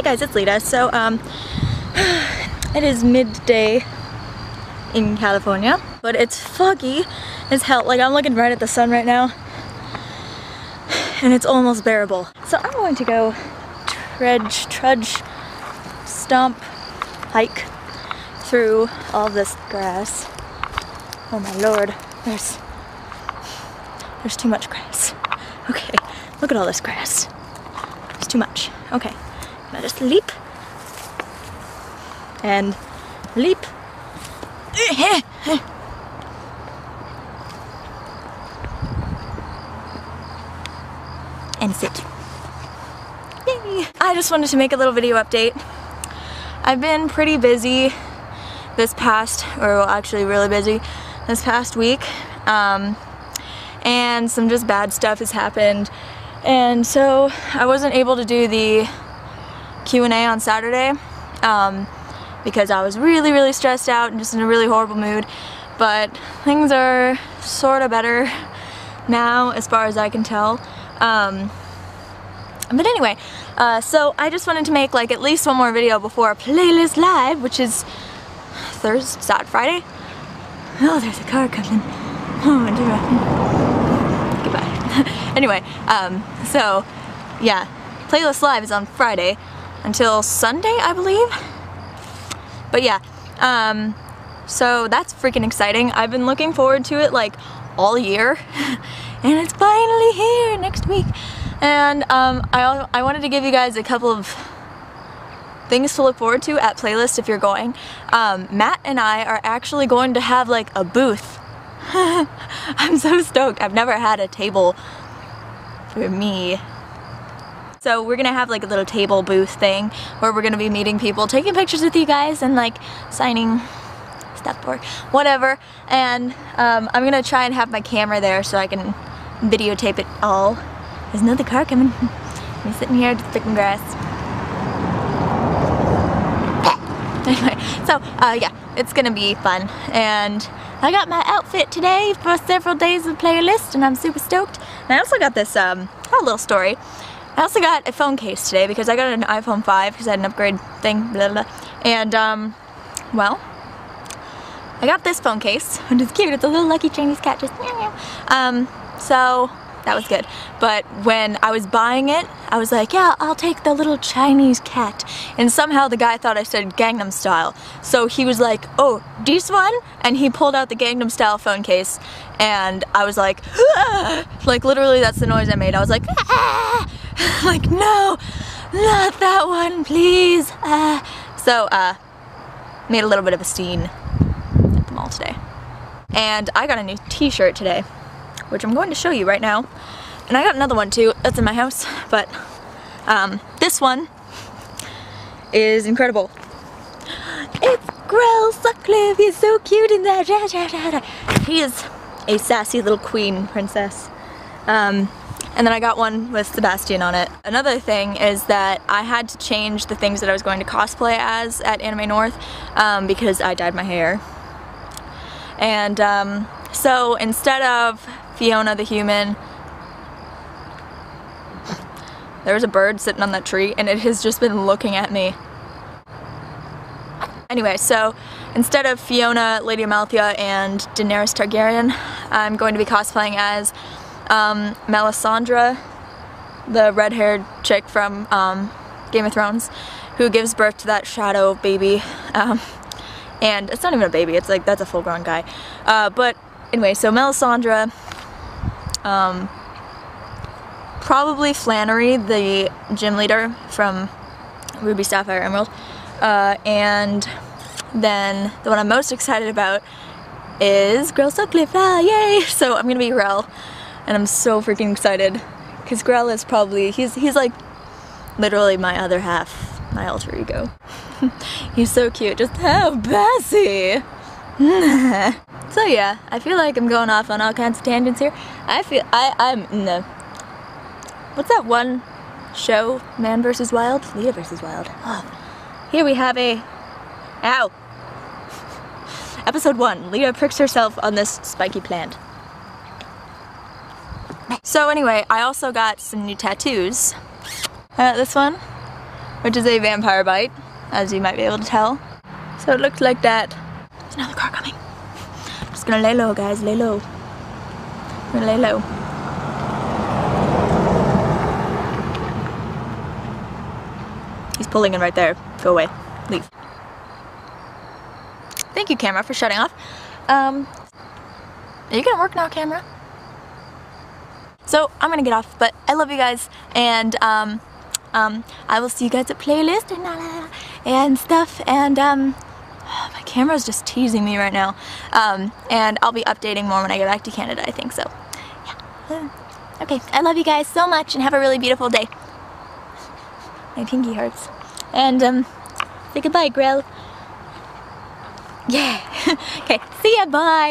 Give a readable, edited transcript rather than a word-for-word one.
Hi guys, it's Lita. So, it is midday in California, but it's foggy as hell. Like, I'm looking right at the sun right now, and it's almost bearable. So I'm going to go trudge, stomp, hike through all this grass. Oh my lord, there's too much grass. Okay, look at all this grass. It's too much. Okay, now just leap and leap. And sit. Yay! I just wanted to make a little video update. I've been pretty busy this past, or actually really busy this past week, and some just bad stuff has happened, and so I wasn't able to do the Q&A on Saturday because I was really stressed out and just in a really horrible mood. But things are sort of better now as far as I can tell. But anyway, so I just wanted to make like at least one more video before Playlist Live, which is Thursday, Saturday, Friday. Oh, there's a car coming. Oh, dear. Goodbye. Anyway, so yeah, Playlist Live is on Friday until Sunday, I believe. But yeah, so that's freaking exciting. I've been looking forward to it like all year, and it's finally here next week. And I wanted to give you guys a couple of things to look forward to at Playlist if you're going. Matt and I are actually going to have like a booth. I'm so stoked. I've never had a table for me. So we're gonna have like a little table booth thing where we're gonna be meeting people, taking pictures with you guys, and like signing stuff or whatever. And I'm gonna try and have my camera there so I can videotape it all. There's another car coming. I'm sitting here just picking grass. Anyway, so yeah, it's gonna be fun. And I got my outfit today for several days of Playlist, and I'm super stoked. And I also got this, oh, little story. I also got a phone case today because I got an iPhone 5 because I had an upgrade thing, blah, blah, blah. And, well, I got this phone case, which is cute. It's a little lucky Chinese cat, just meow meow. So that was good. But when I was buying it, I was like, yeah, I'll take the little Chinese cat. And somehow the guy thought I said Gangnam Style. So he was like, oh, this one? And he pulled out the Gangnam Style phone case. And I was like, ah! Like, literally, that's the noise I made. I was like, ah! Like, no, not that one, please. So, made a little bit of a scene at the mall today. And I got a new t-shirt today, which I'm going to show you right now. And I got another one too, that's in my house, but this one is incredible. It's Grell Sutcliffe, he's so cute in that. He is a sassy little queen princess. And then I got one with Sebastian on it. Another thing is that I had to change the things that I was going to cosplay as at Anime North because I dyed my hair. And so instead of Fiona the human, there's a bird sitting on that tree and it has just been looking at me. Anyway, so instead of Fiona, Lady Amalthea, and Daenerys Targaryen, I'm going to be cosplaying as Melisandre, the red-haired chick from Game of Thrones, who gives birth to that shadow baby. And it's not even a baby, it's like, that's a full-grown guy. But anyway, so Melisandre, probably Flannery, the gym leader from Ruby Sapphire Emerald, and then the one I'm most excited about is Grell Sutcliffe, ah, yay! So I'm gonna be Grell, and I'm so freaking excited, because Grell is probably, he's like literally my other half, my alter ego. He's so cute, just how bossy! So yeah, I feel like I'm going off on all kinds of tangents here. I'm what's that one show? Man vs. Wild? Lady vs. Wild. Oh. Here we have a... Ow! Episode 1, Lita pricks herself on this spiky plant. So anyway, I also got some new tattoos. This one which is a vampire bite, as you might be able to tell. So it looked like that. There's another car coming. I'm just gonna lay low, guys, lay low. We're gonna lay low. He's pulling in right there. Go away. Leave. Thank you, camera, for shutting off. Are you gonna work now, camera? So I'm gonna get off, but I love you guys, and I will see you guys at Playlist and stuff, and my camera's just teasing me right now, and I'll be updating more when I get back to Canada, I think, so yeah. Okay, I love you guys so much, and have a really beautiful day. My pinky hurts. And say goodbye, Grell. Yeah. Okay, see ya, bye.